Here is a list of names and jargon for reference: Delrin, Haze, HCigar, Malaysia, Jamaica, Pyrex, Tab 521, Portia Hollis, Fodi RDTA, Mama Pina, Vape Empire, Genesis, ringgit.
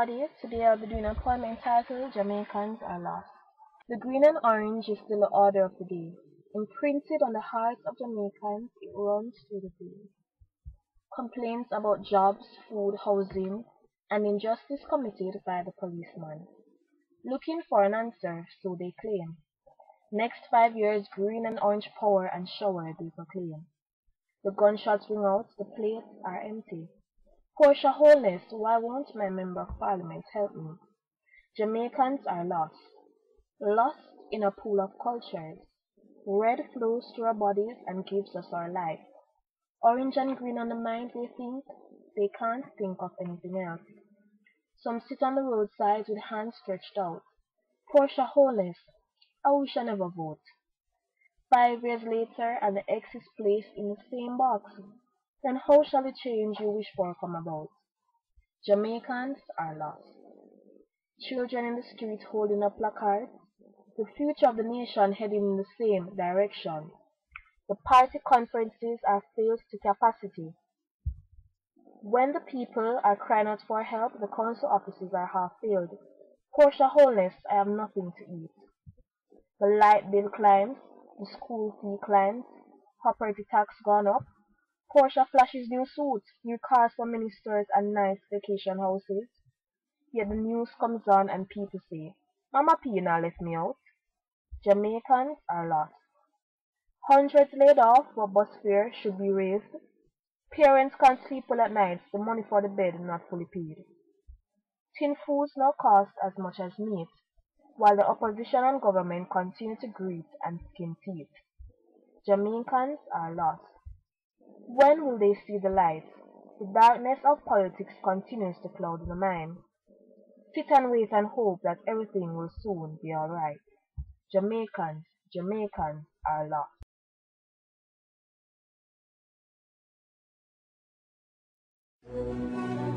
everybody, today I'll be doing a poem entitled Jamaicans Are Lost. The green and orange is still the order of the day. Imprinted on the hearts of Jamaicans, it runs through the day. Complaints about jobs, food, housing, and injustice committed by the policeman. Looking for an answer, so they claim. Next 5 years, green and orange power and shower, they proclaim. The gunshots ring out, the plates are empty. Portia Hollis, why won't my Member of Parliament help me? Jamaicans are lost. Lost in a pool of cultures. Red flows through our bodies and gives us our life. Orange and green on the mind, they think. They can't think of anything else. Some sit on the roadside with hands stretched out. Portia Hollis, I wish I never vote. 5 years later, and the X is placed in the same box. Then how shall the change you wish for come about? Jamaicans are lost. Children in the street holding up placards. The future of the nation heading in the same direction. The party conferences are filled to capacity. When the people are crying out for help, the council offices are half filled. Portia Hollis, I have nothing to eat. The light bill climbs. The school fee climbs. Property tax gone up. Portia flashes new suits, new cars for ministers and nice vacation houses. Yet the news comes on and people say, Mama Pina left me out. Jamaicans are lost. Hundreds laid off for bus fare should be raised. Parents can't sleep well at night, the money for the bed not fully paid. Tin foods now cost as much as meat, while the opposition and government continue to greet and skin teeth. Jamaicans are lost. When will they see the light? The darkness of politics continues to cloud the mind. Sit and wait and hope that everything will soon be alright. Jamaicans are lost.